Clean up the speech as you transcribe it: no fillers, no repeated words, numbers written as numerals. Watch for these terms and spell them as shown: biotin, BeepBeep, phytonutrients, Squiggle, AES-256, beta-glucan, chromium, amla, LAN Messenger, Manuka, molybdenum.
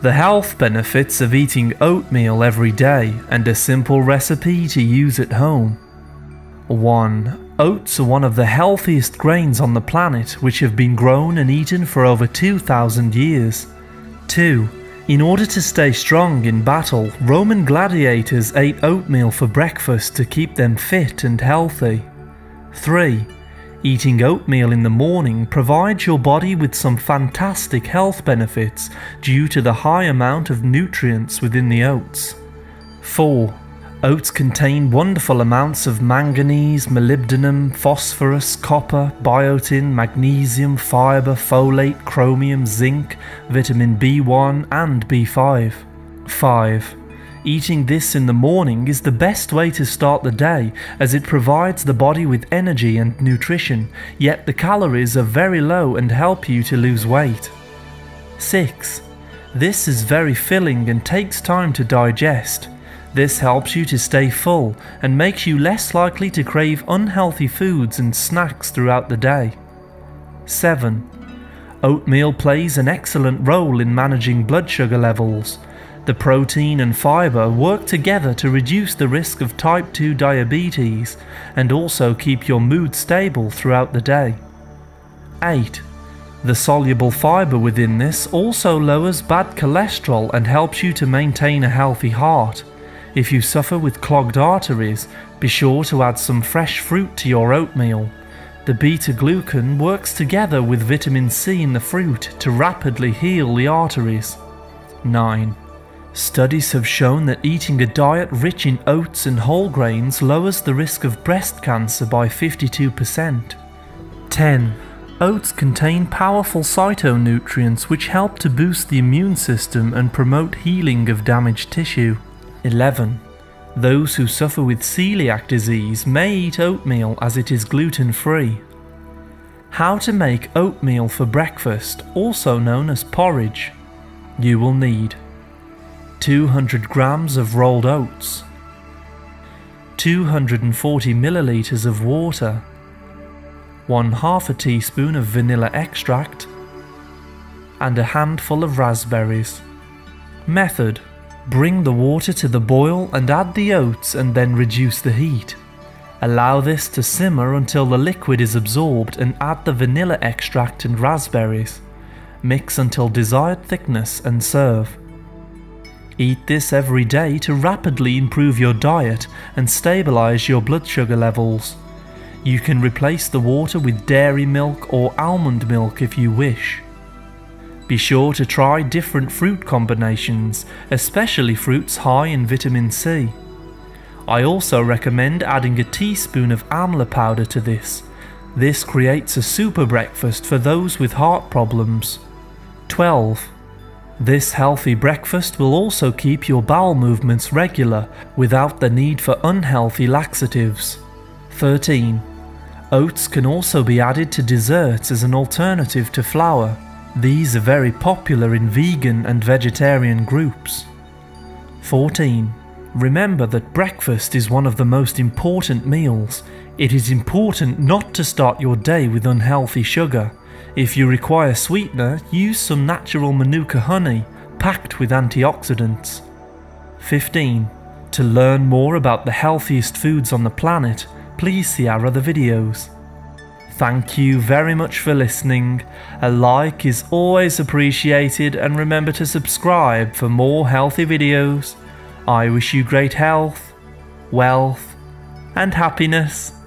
The health benefits of eating oatmeal every day and a simple recipe to use at home. 1. Oats are one of the healthiest grains on the planet, which have been grown and eaten for over 2,000 years. 2. In order to stay strong in battle, Roman gladiators ate oatmeal for breakfast to keep them fit and healthy. 3. Eating oatmeal in the morning provides your body with some fantastic health benefits due to the high amount of nutrients within the oats. 4. Oats contain wonderful amounts of manganese, molybdenum, phosphorus, copper, biotin, magnesium, fiber, folate, chromium, zinc, vitamin B1 and B5. 5. Eating this in the morning is the best way to start the day, as it provides the body with energy and nutrition, yet the calories are very low and help you to lose weight. 6. This is very filling and takes time to digest. This helps you to stay full and makes you less likely to crave unhealthy foods and snacks throughout the day. 7. Oatmeal plays an excellent role in managing blood sugar levels. The protein and fiber work together to reduce the risk of type 2 diabetes and also keep your mood stable throughout the day. 8. The soluble fiber within this also lowers bad cholesterol and helps you to maintain a healthy heart. If you suffer with clogged arteries, be sure to add some fresh fruit to your oatmeal. The beta-glucan works together with vitamin C in the fruit to rapidly heal the arteries. 9. Studies have shown that eating a diet rich in oats and whole grains lowers the risk of breast cancer by 52%. 10. Oats contain powerful phytonutrients which help to boost the immune system and promote healing of damaged tissue. 11. Those who suffer with celiac disease may eat oatmeal as it is gluten-free. How to make oatmeal for breakfast, also known as porridge. You will need 200 grams of rolled oats, 240 milliliters of water, 1/2 teaspoon of vanilla extract, and a handful of raspberries. Method: bring the water to the boil and add the oats and then reduce the heat. Allow this to simmer until the liquid is absorbed and add the vanilla extract and raspberries. Mix until desired thickness and serve. Eat this every day to rapidly improve your diet and stabilize your blood sugar levels. You can replace the water with dairy milk or almond milk if you wish. Be sure to try different fruit combinations, especially fruits high in vitamin C. I also recommend adding a teaspoon of amla powder to this. This creates a super breakfast for those with heart problems. 12. This healthy breakfast will also keep your bowel movements regular without the need for unhealthy laxatives. 13. Oats can also be added to desserts as an alternative to flour. These are very popular in vegan and vegetarian groups. 14. Remember that breakfast is one of the most important meals. It is important not to start your day with unhealthy sugar. If you require sweetener, use some natural Manuka honey, packed with antioxidants. 15. To learn more about the healthiest foods on the planet, please see our other videos. Thank you very much for listening. A like is always appreciated, and remember to subscribe for more healthy videos. I wish you great health, wealth, and happiness.